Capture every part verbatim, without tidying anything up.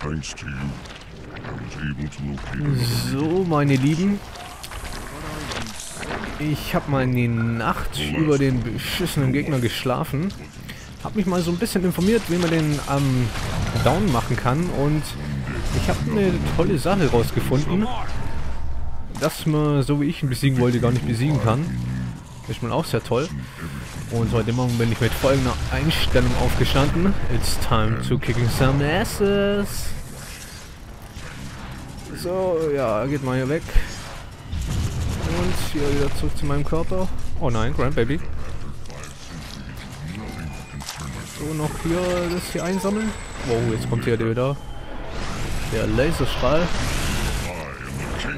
thanks to you, I was able to locate. So, meine Lieben. Ich habe mal in die Nacht über den beschissenen Gegner geschlafen. Habe mich mal so ein bisschen informiert, wie man den ähm, down machen kann. Und ich habe eine tolle Sache rausgefunden, dass man, so wie ich ihn besiegen wollte, gar nicht besiegen kann. Ist man auch sehr toll. Und heute Morgen bin ich mit folgender Einstellung aufgestanden. It's time to kicking some asses. So, ja, geht mal hier weg. Und hier wieder zurück zu meinem Körper. Oh nein, Grandbaby. So, noch hier das hier einsammeln. Wow, jetzt kommt hier wieder der Laserstrahl.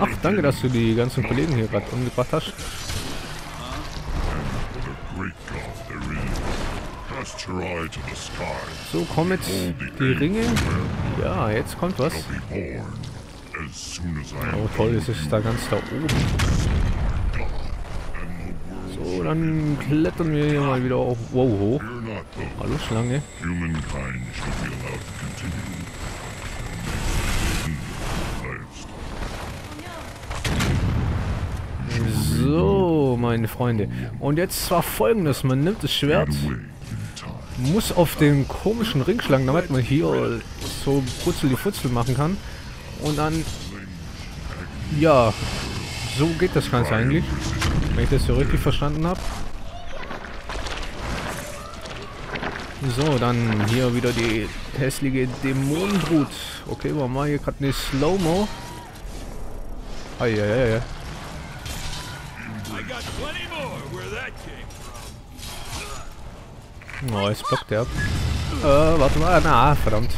Ach, danke, dass du die ganzen Kollegen hier gerade umgebracht hast. So, kommen jetzt die Ringe. Ja, jetzt kommt was. Oh toll, es ist da ganz da oben. So, dann klettern wir hier mal wieder auf. Wow, hoch. Hallo Schlange. So, meine Freunde. Und jetzt zwar folgendes, man nimmt das Schwert, muss auf den komischen Ring schlagen, damit man hier so Putzel-die-Futzel machen kann. Und dann, ja, so geht das Ganze eigentlich, wenn ich das so richtig verstanden habe. So, dann hier wieder die hässliche Dämonenbrut. Okay, wir machen hier gerade eine Slow-Mo. Ah, ja, ja, ja. Oh, jetzt blockt der ab. Äh, warte mal, na, verdammt.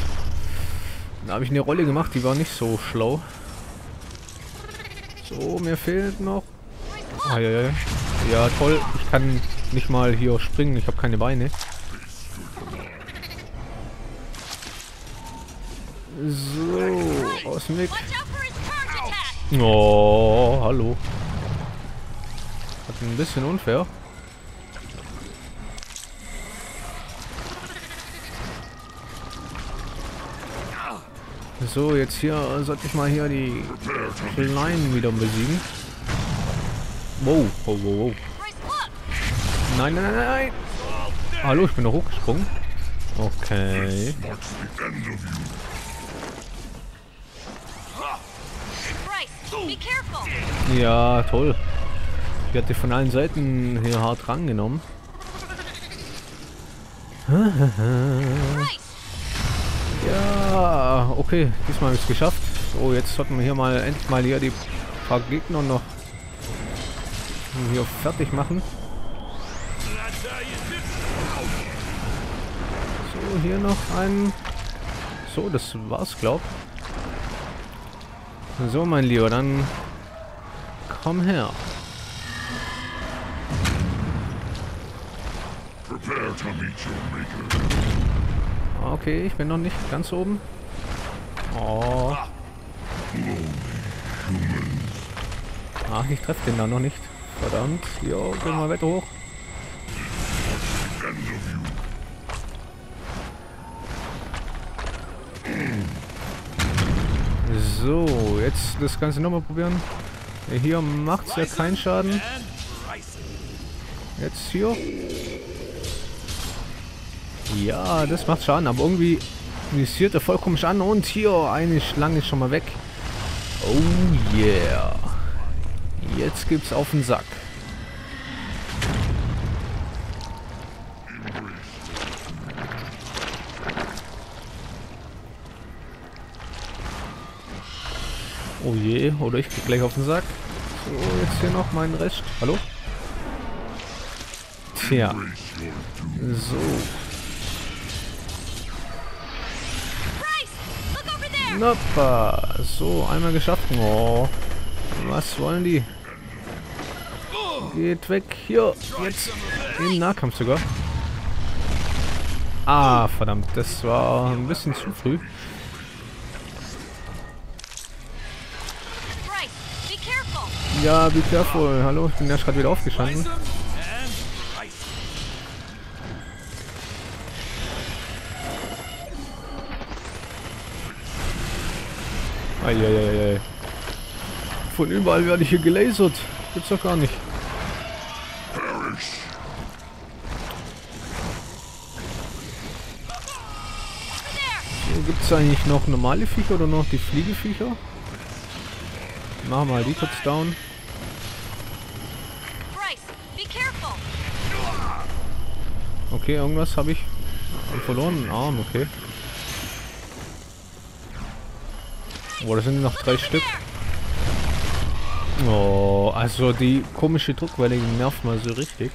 Da habe ich eine Rolle gemacht, die war nicht so schlau. So, mir fehlt noch... Ah, ja, ja. Ja, toll. Ich kann nicht mal hier springen. Ich habe keine Beine. So, aus dem Weg. Oh, hallo. Das ist ein bisschen unfair. So, jetzt hier sollte ich mal hier die Kleinen wieder besiegen. Wow, wow, wow, wow. Nein, nein, nein, nein. Hallo, ich bin noch hochgesprungen. Okay. Ja, toll. Ich hatte von allen Seiten hier hart rangenommen. Ja, okay, diesmal habe ich es geschafft. So, jetzt sollten wir hier mal endlich mal hier die paar Gegner noch hier fertig machen. So, hier noch einen. So, das war's, glaub. So, mein Lieber, dann komm her. Prepare to meet your maker. Okay, ich bin noch nicht ganz oben. Oh. Ach, ich treffe den da noch nicht. Verdammt. Jo, geh mal weiter hoch. So, jetzt das Ganze nochmal probieren. Hier macht's ja keinen Schaden. Jetzt hier. Ja, das macht Schaden, aber irgendwie visiert er voll komisch an. Und hier, eine Schlange ist schon mal weg. Oh yeah. Jetzt gibt's auf den Sack. Oh je, oder ich krieg gleich auf den Sack. So, jetzt hier noch meinen Rest. Hallo? Tja. So. Noppa. So, einmal geschafft. Oh, was wollen die? Geht weg. Hier, jetzt. Im Nahkampf sogar. Ah, verdammt. Das war ein bisschen zu früh. Ja, be careful. Hallo, ich bin erst gerade wieder aufgestanden. Eieiei. Von überall werde ich hier gelasert. Gibt's doch gar nicht. So, gibt's eigentlich noch normale Viecher oder noch die Fliegeviecher? Machen wir mal die kurz down. Okay, irgendwas habe ich verloren. Einen Arm, okay. Boah, da sind noch drei Stück. Oh, also die komische Druckwelle, die nervt mal so richtig.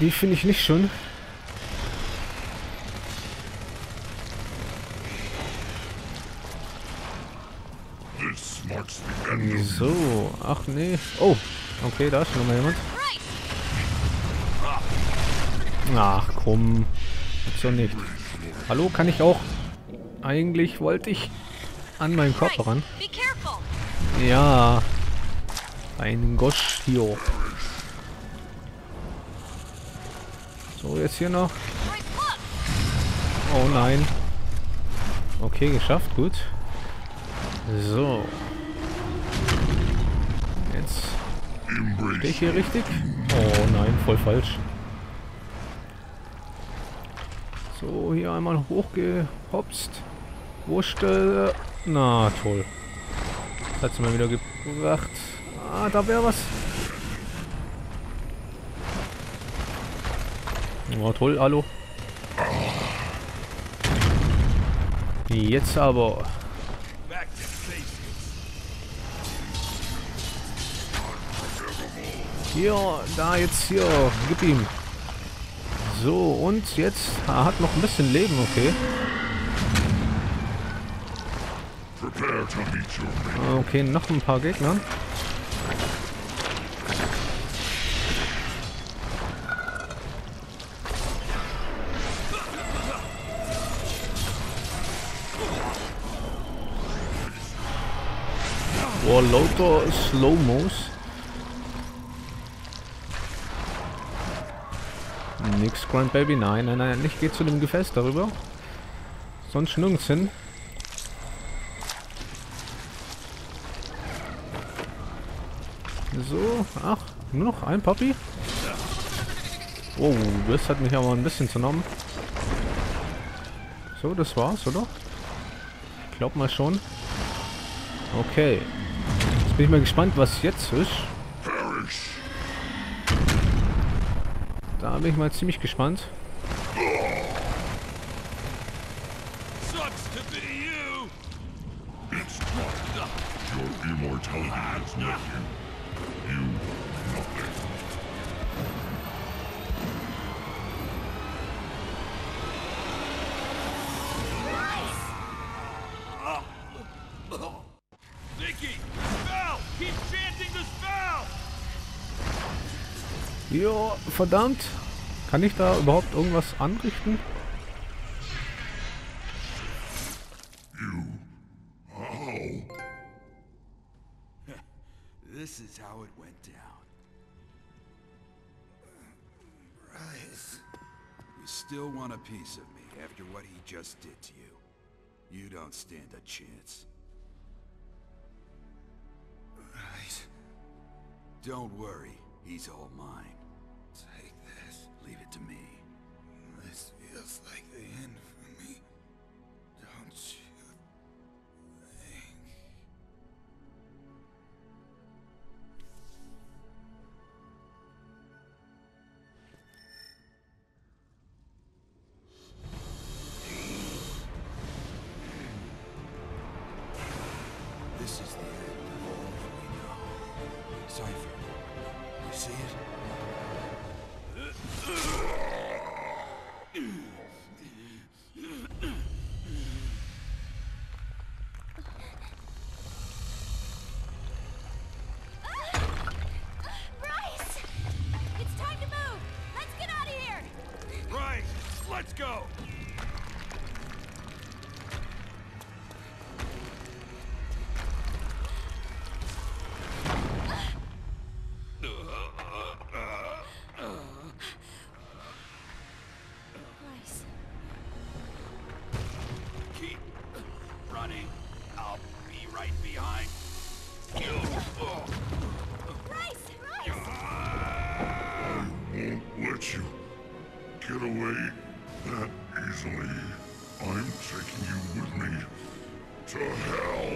Die finde ich nicht schon. So, ach nee. Oh, okay, da ist noch mal jemand. Ach komm, so nicht. Hallo, kann ich auch? Eigentlich wollte ich an meinen Körper ran. Ja, ein Gosch hier. So, jetzt hier noch. Oh nein. Okay, geschafft, gut. So. Jetzt stehe ich hier richtig. Oh nein, voll falsch. So, hier einmal hochgehopst. Wurstelle. Na toll. Das hat sie mal wieder gebracht. Ah, da wäre was. Na toll, hallo. Jetzt aber. Hier, da jetzt hier. Gib ihm. So, und jetzt ah, hat noch ein bisschen Leben, okay. Okay, noch ein paar Gegner. Oh, lauter Slow-Mos. Nix, Grandbaby, nein, nein, nein, ich gehe zu dem Gefäß darüber. Sonst nirgends hin. So, ach, nur noch ein Puppy. Oh, das hat mich aber ein bisschen zernommen. So, das war's, oder? Ich glaub mal schon. Okay. Jetzt bin ich mal gespannt, was jetzt ist. Da bin ich mal ziemlich gespannt. Jo, verdammt. Kann ich da überhaupt irgendwas anrichten? This is how it went down. Bryce, you still want a piece of me after what he just did to you? You don't stand a chance. Bryce, don't worry. He's all mine. Take this. Leave it to me. This feels like the end for me. Don't you think? This is the end of all that we know. Cypher. You see it? Bryce! It's time to move! Let's get out of here! Bryce, let's go! Keep right behind. Bryce! I won't let you get away that easily. I'm taking you with me to hell.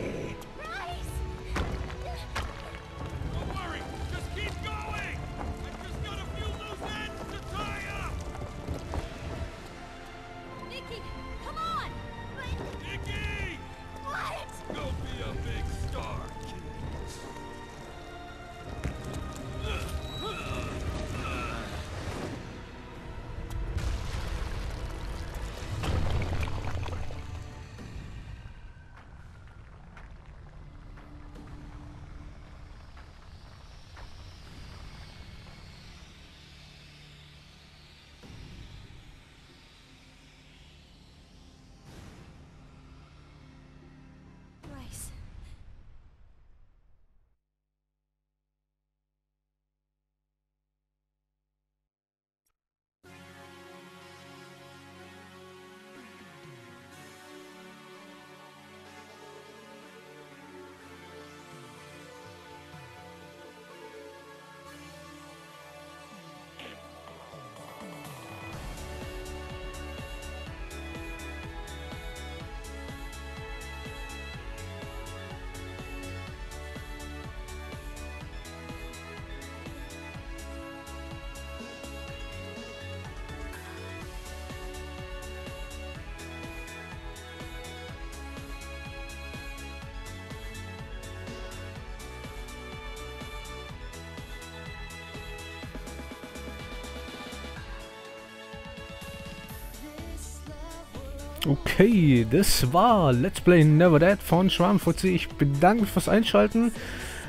Okay, das war Let's Play Never Dead von Schwabenfuzzy. Ich bedanke mich fürs Einschalten.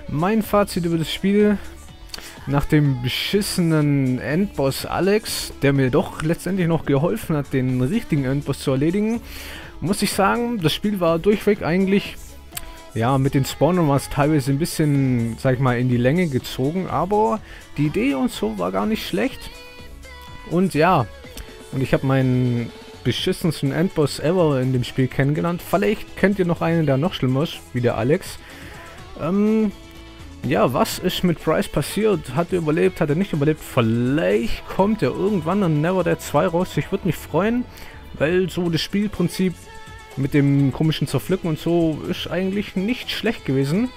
Mein Fazit über das Spiel: Nach dem beschissenen Endboss Alex, der mir doch letztendlich noch geholfen hat, den richtigen Endboss zu erledigen, muss ich sagen, das Spiel war durchweg eigentlich, ja, mit den Spawnern war es teilweise ein bisschen, sag ich mal, in die Länge gezogen, aber die Idee und so war gar nicht schlecht. Und ja, und ich habe meinen beschissensten Endboss ever in dem Spiel kennengelernt. Vielleicht kennt ihr noch einen, der noch schlimmer ist, wie der Alex. Ähm, ja, was ist mit Bryce passiert? Hat er überlebt? Hat er nicht überlebt? Vielleicht kommt er irgendwann in Never Dead zwei raus. Ich würde mich freuen, weil so das Spielprinzip mit dem komischen Zerpflücken und so ist eigentlich nicht schlecht gewesen.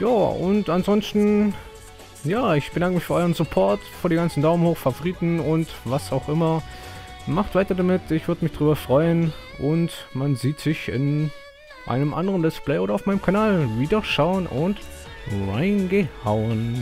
Ja, und ansonsten, ja, ich bedanke mich für euren Support, für die ganzen Daumen hoch, Favoriten und was auch immer. Macht weiter damit, ich würde mich drüber freuen und man sieht sich in einem anderen Let's Play oder auf meinem Kanal. Wieder schauen und reingehauen.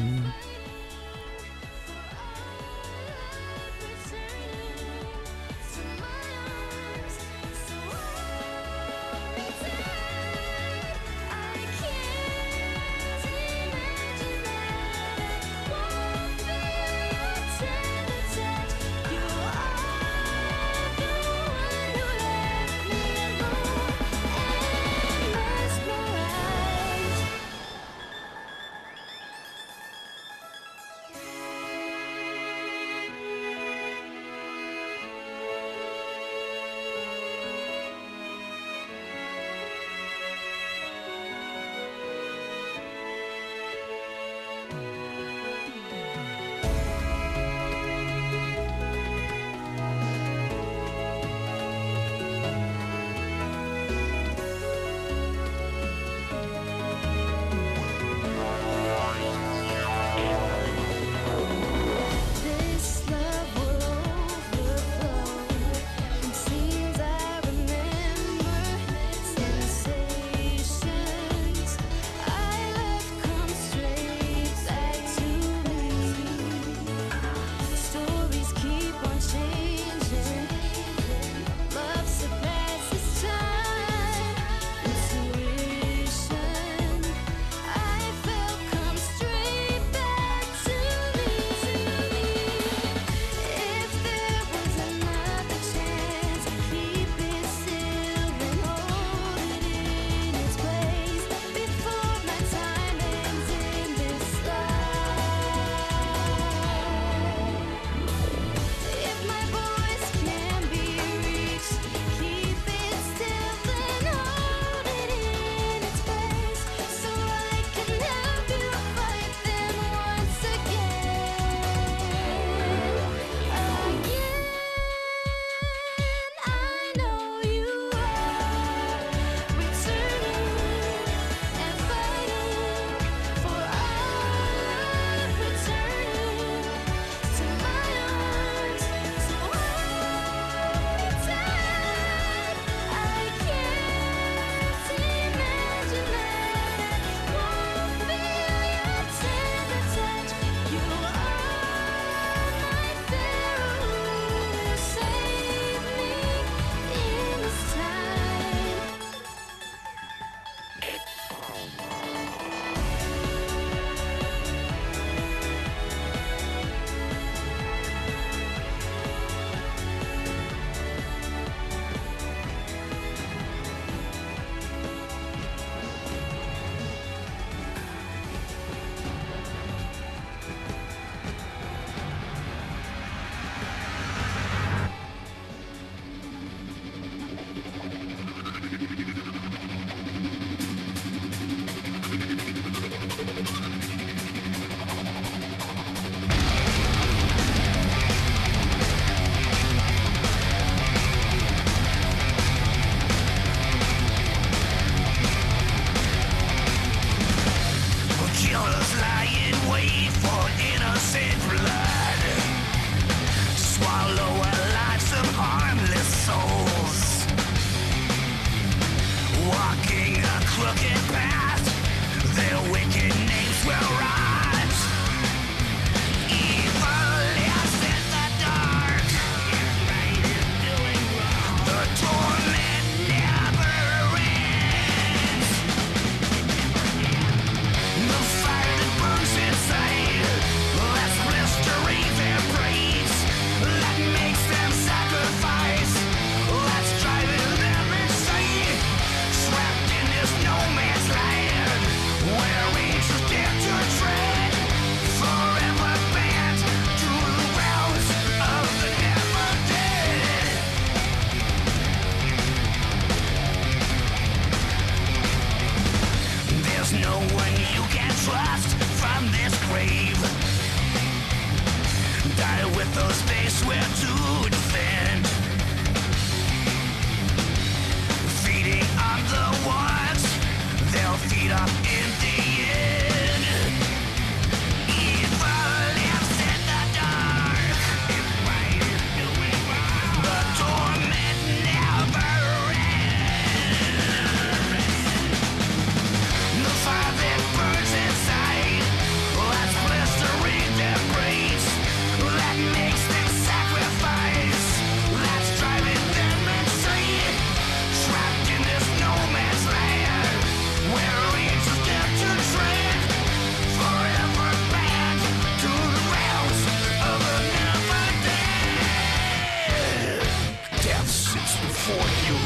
afford you.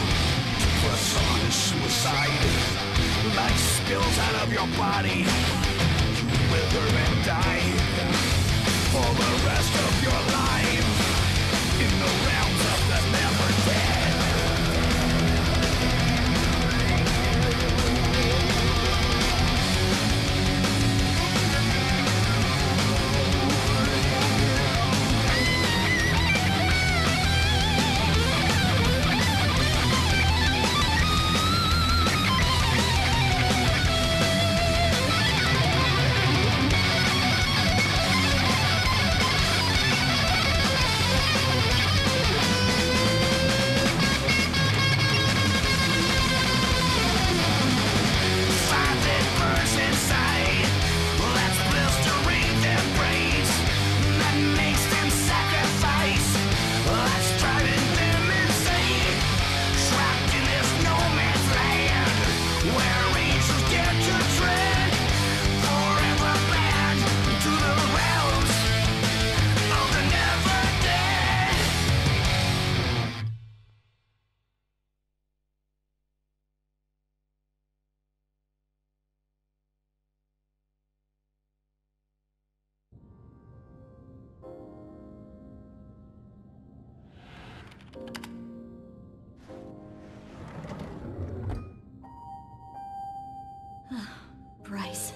Plus on suicide, life spills out of your body. You wither and die for the rest of your life in the realms of the never dead. Bryce.